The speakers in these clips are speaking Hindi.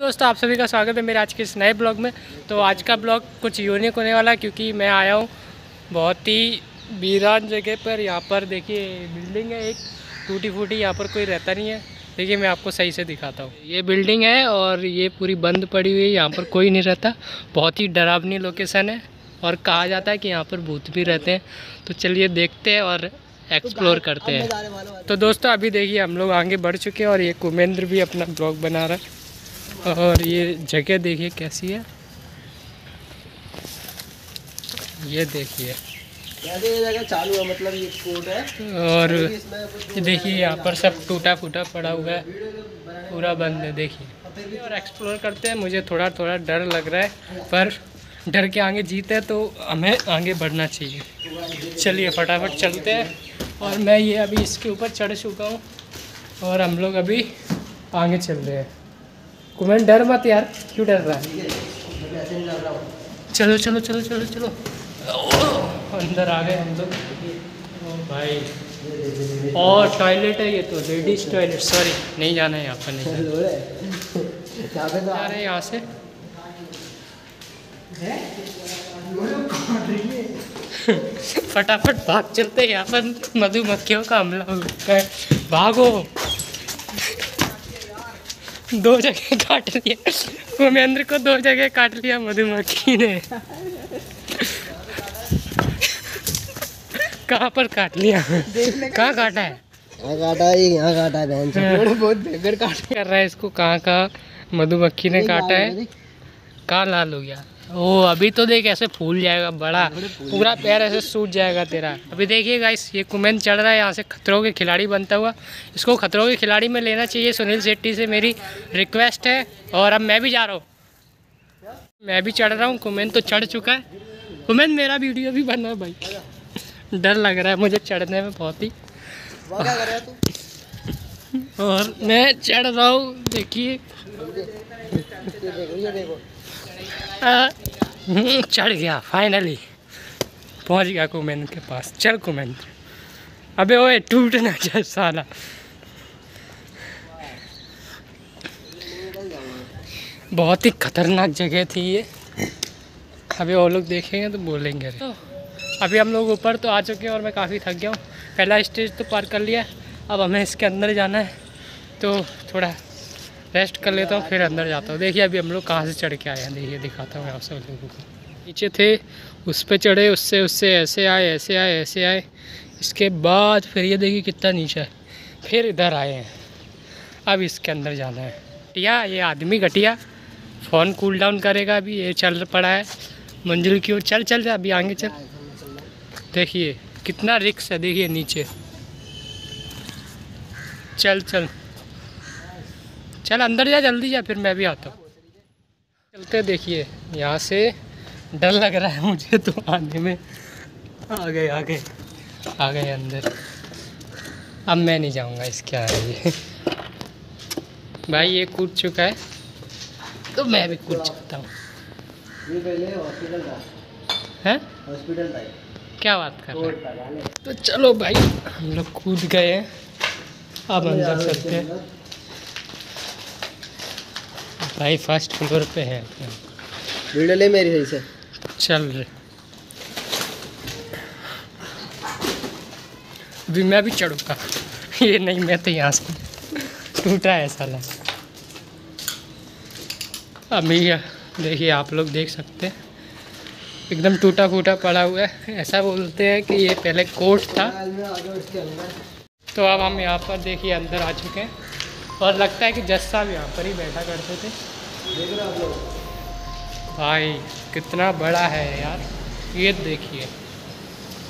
दोस्तों आप सभी का स्वागत है मेरे आज के इस नए ब्लॉग में। तो आज का ब्लॉग कुछ यूनिक होने वाला है क्योंकि मैं आया हूँ बहुत ही वीरान जगह पर। यहाँ पर देखिए बिल्डिंग है एक टूटी फूटी, यहाँ पर कोई रहता नहीं है। देखिए मैं आपको सही से दिखाता हूँ, ये बिल्डिंग है और ये पूरी बंद पड़ी हुई है, यहाँ पर कोई नहीं रहता। बहुत ही डरावनी लोकेशन है और कहा जाता है कि यहाँ पर भूत भी रहते हैं। तो चलिए देखते हैं और एक्सप्लोर करते हैं। तो दोस्तों अभी देखिए हम लोग आगे बढ़ चुके हैं और ये कुमेंद्र भी अपना ब्लॉग बना रहा है और ये जगह देखिए कैसी है, ये देखिए जगह चालू है, मतलब ये कोर्ट है। और देखिए यहाँ पर सब टूटा फूटा पड़ा हुआ है, पूरा बंद है। देखिए और एक्सप्लोर करते हैं। मुझे थोड़ा थोड़ा डर लग रहा है पर डर के आगे जीत है तो हमें आगे बढ़ना चाहिए। चलिए फटाफट चलते हैं। और मैं ये अभी इसके ऊपर चढ़ चुका हूँ और हम लोग अभी आगे चल रहे हैं। कुमेंद्र डर मत यार, क्यों डर रहा है? चलो चलो चलो चलो चलो। अंदर आ गए हम लोग। ओ भाई, और टॉयलेट है ये तो, लेडीज टॉयलेट। सॉरी नहीं जाना है यहाँ पर, नहीं जा रहे यहाँ से। फटाफट भाग चलते, यहाँ पर मधुमक्खियों का हमला हो रहा है। भागो, दो जगह काट लिया कुमेंद्र को, दो जगह काट लिया मधुमक्खी ने। कहाँ पर काट लिया? कहाँ काटा है? यहाँ काटा है। बहन बहुत बेकार काट कर रहा है इसको। कहाँ मधुमक्खी ने काटा है? कहाँ लाल हो गया? ओ अभी तो देख ऐसे फूल जाएगा, बड़ा पूरा पैर ऐसे सूज जाएगा तेरा। अभी देखिए गाइस ये कुमेंद्र चढ़ रहा है यहाँ से खतरों के खिलाड़ी बनता हुआ। इसको खतरों के खिलाड़ी में लेना चाहिए, सुनील शेट्टी से मेरी रिक्वेस्ट है। और अब मैं भी जा रहा हूँ, मैं भी चढ़ रहा हूँ। कुमेंद्र तो चढ़ चुका है। कुमेंद्र मेरा वीडियो भी बना भाई। डर लग रहा है मुझे चढ़ने में बहुत ही। और मैं चढ़ रहा हूँ, देखिए चढ़ गया, फाइनली पहुंच गया कुमेंद्र के पास। चल कुमेंद्र, अबे ओए टूट ना जाए साला। बहुत ही खतरनाक जगह थी ये, अभी वो लोग देखेंगे तो बोलेंगे। तो अभी हम लोग ऊपर तो आ चुके हैं और मैं काफ़ी थक गया हूँ। पहला स्टेज तो पार कर लिया, अब हमें इसके अंदर जाना है तो थोड़ा रेस्ट कर लेता हूँ फिर अंदर जाता हूँ। देखिए अभी हम लोग कहाँ से चढ़ के आए हैं, देखिए दिखाता हूँ आप सब लोगों को। नीचे थे, उस पे चढ़े, उससे उससे ऐसे आए, ऐसे आए, ऐसे आए। इसके बाद फिर ये देखिए कितना नीचा है, फिर इधर आए हैं। अब इसके अंदर जाना है। घटिया ये आदमी घटिया, फ़ोन कूल डाउन करेगा। अभी ये चल पड़ा है मंजिल की ओर। चल चल अभी आगे चल। देखिए कितना रिक्स है, देखिए नीचे। चल चल चल अंदर जा, जल्दी जा, फिर मैं भी आता हूँ। चलते। देखिए यहाँ से डर लग रहा है मुझे तो आने में। आ गए आ गए आ गए अंदर। अब मैं नहीं जाऊँगा इसके आगे। भाई ये कूद चुका है तो मैं भी कूद सकता हूँ। ये पहले हॉस्पिटल था, हैं हॉस्पिटल था, क्या बात कर रहे हैं। तो चलो भाई हम लोग कूद गए हैं, अब अंदर चलते हैं। भाई फर्स्ट फ्लोर पे है, वीडियो ले मेरी सही से। चल रहे अभी मैं भी चढ़ूँगा। ये नहीं मैं तो यहाँ से टूटा है साला। अभी देखिए आप लोग देख सकते हैं एकदम टूटा फूटा पड़ा हुआ है। ऐसा बोलते हैं कि ये पहले कोर्ट था। तो अब हम यहाँ पर देखिए अंदर आ चुके हैं और लगता है कि जज साहब यहाँ पर ही बैठा करते थे। देख रहे हो आप लोग भाई कितना बड़ा है यार। ये देखिए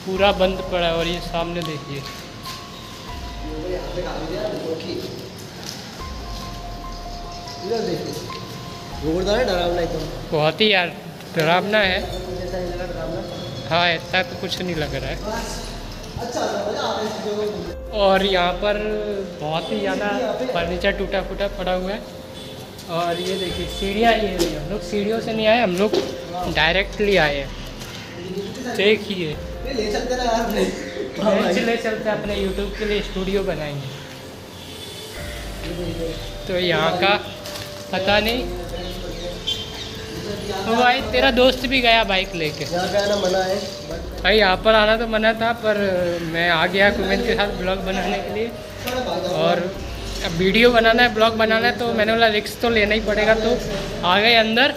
पूरा बंद पड़ा है और ये सामने देखिए। बहुत ही यार डरावना है। हाँ ऐसा तो कुछ नहीं लग रहा है। और यहाँ पर बहुत ही ज़्यादा फर्नीचर टूटा फूटा पड़ा हुआ है। और ये देखिए सीढ़ियाँ, ये नहीं हम लोग सीढ़ियों से नहीं आए, हम लोग डायरेक्टली आए हैं। देखिए ले चलते हैं अपने यूट्यूब के लिए स्टूडियो बनाएंगे। तो यहाँ का पता नहीं। तो भाई तेरा दोस्त भी गया बाइक लेके, मना है भाई यहाँ पर आना तो मना था, पर मैं आ गया कुमेंट के साथ ब्लॉग बनाने के लिए। और अब वीडियो बनाना है, ब्लॉग बनाना है, तो मैंने बोला रिस्क तो लेना ही पड़ेगा। तो आ गए अंदर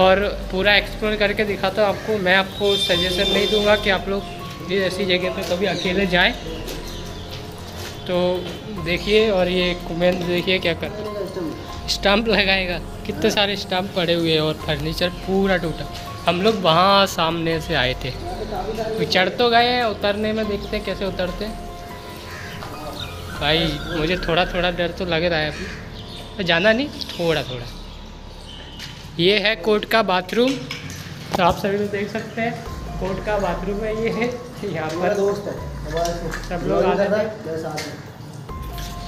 और पूरा एक्सप्लोर करके दिखाता हूँ आपको। मैं आपको सजेशन नहीं दूंगा कि आप लोग ऐसी जगह पे कभी अकेले जाएं। तो देखिए, और ये कुमेंट देखिए क्या करता है, स्टम्प लगाएगा। कितने सारे स्टम्प पड़े हुए हैं और फर्नीचर पूरा टूटा। हम लोग वहाँ सामने से आए थे, तो चढ़ तो गए, उतरने में देखते हैं कैसे उतरते। भाई मुझे थोड़ा थोड़ा डर तो लग रहा है अभी, तो जाना नहीं, थोड़ा थोड़ा। ये है कोर्ट का बाथरूम, तो आप सभी लोग देख सकते हैं कोर्ट का बाथरूम है। ये है यहाँ पर दोस्त है, सब लोग आ जाते।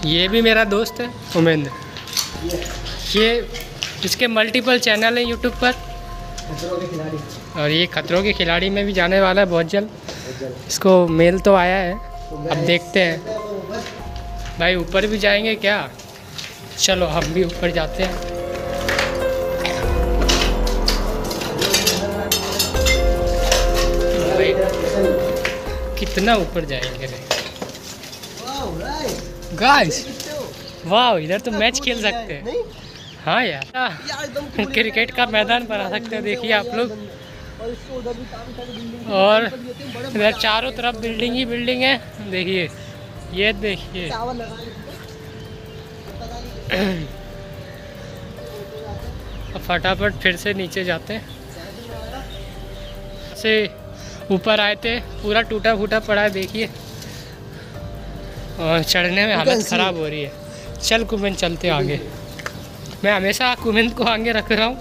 ये भी मेरा दोस्त है उमेंद्र, ये इसके मल्टीपल चैनल है यूट्यूब पर, खतरों के खिलाड़ी, और ये खतरों के खिलाड़ी में भी जाने वाला है बहुत जल्द। इसको मेल तो आया है, अब देखते हैं। भाई ऊपर भी जाएंगे क्या? चलो हम भी ऊपर जाते हैं। कितना ऊपर जाएंगे गाइस? वाह, इधर तो मैच खेल सकते हैं। हाँ यार, क्रिकेट का मैदान बना सकते हैं। देखिए आप लोग, और इधर चारों तरफ बिल्डिंग ही बिल्डिंग है। देखिए, ये देखिए, फटाफट फिर से नीचे जाते हैं। से ऊपर आए थे, पूरा टूटा फूटा पड़ा है देखिए, और चढ़ने में हालत ख़राब हो रही है। चल कुमेन, चलते आगे। मैं हमेशा कुमेन को आगे रख रहा हूँ,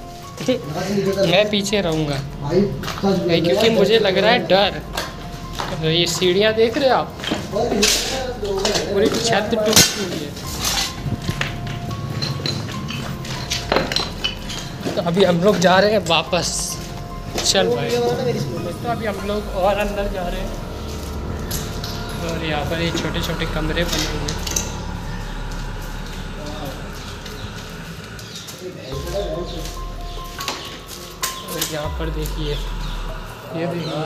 मैं पीछे रहूँगा क्योंकि मुझे लग रहा है डर। तो ये सीढ़ियाँ देख रहे हो आप, पूरी छत टूट गई है। तो अभी हम लोग जा रहे हैं वापस। चल भाई, तो अभी हम लोग और अंदर जा रहे हैं, और यहाँ पर ये छोटे छोटे कमरे बने हुए हैं। और यहाँ पर देखिए, ये देखिए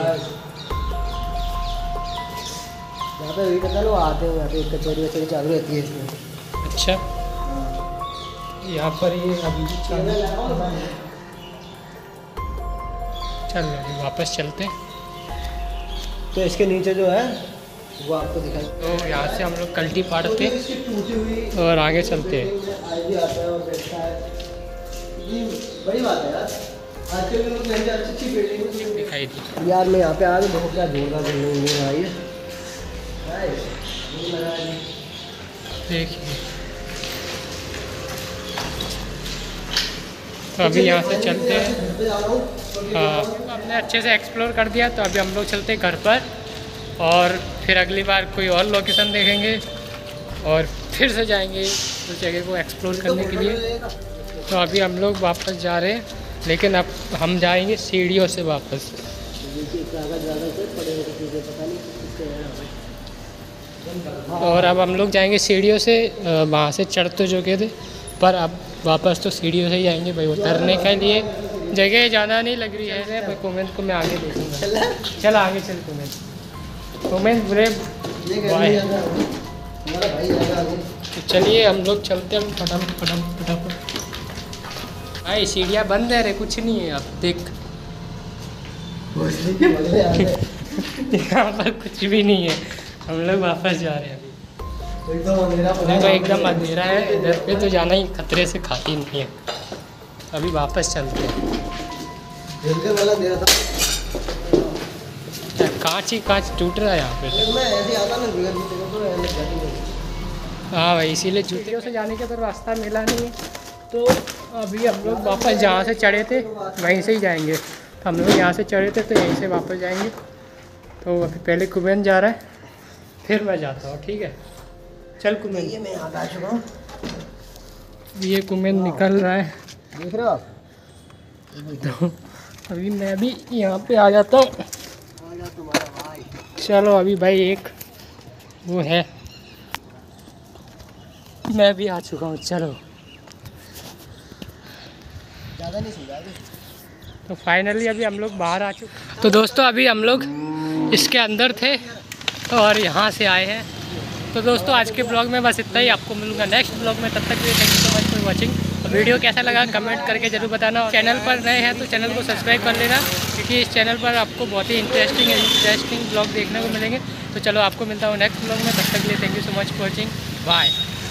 आते हुए कचौरी वचौरी चालू रहती है। अच्छा, यहाँ पर ये अभी चल रहे वापस चलते। तो इसके नीचे जो है वो आपको दिखाई, तो यहाँ से हम लोग कल्टी फाड़ते और आगे चलते। दिखाई दी यार, मैं यहाँ पे आ गया, बहुत क्या जोरदार बिल्डिंग है भाई। देखिए, तो अभी यहाँ से चलते हैं। हमने अच्छे से एक्सप्लोर कर दिया, तो अभी हम लोग चलते हैं घर पर, और फिर अगली बार कोई और लोकेशन देखेंगे और फिर से जाएंगे उस जगह को एक्सप्लोर करने के लिए। तो अभी हम लोग वापस जा रहे हैं, लेकिन अब हम जाएंगे सीढ़ियों से वापस। और अब हम लोग जाएंगे सीढ़ियों से, वहाँ से चढ़ तो चुके थे, पर अब वापस तो सीढ़ियों से ही जाएंगे भाई। उतरने के लिए जगह ज़्यादा नहीं लग रही है, पर कमेंट को मैं आगे देखूंगा। चल आगे चल कमेंट, कमेंट बुरे बॉय। तो चलिए हम लोग चलते हैं फटाफट। भाई सीढ़ियाँ बंद है रे, कुछ नहीं है। आप देख यहाँ पर कुछ भी नहीं है। हम लोग वापस जा रहे हैं, एकदम अंधेरा है। इधर पे तो जाना ही खतरे से खाती नहीं है। अभी वापस चलते हैं। कांच ही कांच टूट रहा है यहाँ पे। हाँ भाई, इसीलिए जूतियों से जाने के तो रास्ता मिला नहीं है, तो अभी हम लोग वापस जहाँ से चढ़े थे वहीं से ही जाएंगे। तो हम लोग यहाँ से चढ़े थे, तो यहीं से वापस जाएंगे। तो अभी पहले कुमेन जा रहा है, फिर मैं जाता हूँ, ठीक है? चल कुमेन। ये मैं आ चुका हूँ, ये कुमेन निकल रहा है, देख रहे हो आप? तो अभी मैं भी यहाँ पे आ जाता हूँ। चलो अभी भाई एक वो है, मैं भी आ चुका हूँ। चलो ज़्यादा नहीं समझा। तो फाइनली अभी हम लोग बाहर आ चुके। तो दोस्तों अभी हम लोग इसके अंदर थे और यहाँ से आए हैं। तो दोस्तों आज के ब्लॉग में बस इतना ही, आपको मिलूंगा नेक्स्ट ब्लॉग में। तब तक के लिए thank you so much for watching. Video कैसा लगा कमेंट करके ज़रूर बताना। चैनल पर नए हैं तो चैनल को सब्सक्राइब कर लेना, क्योंकि इस चैनल पर आपको बहुत ही इंटरेस्टिंग ब्लॉग देखने को मिलेंगे। तो चलो आपको मिलता हूँ नेक्स्ट ब्लॉग में। तब तक के लिए thank you so much for watching, bye.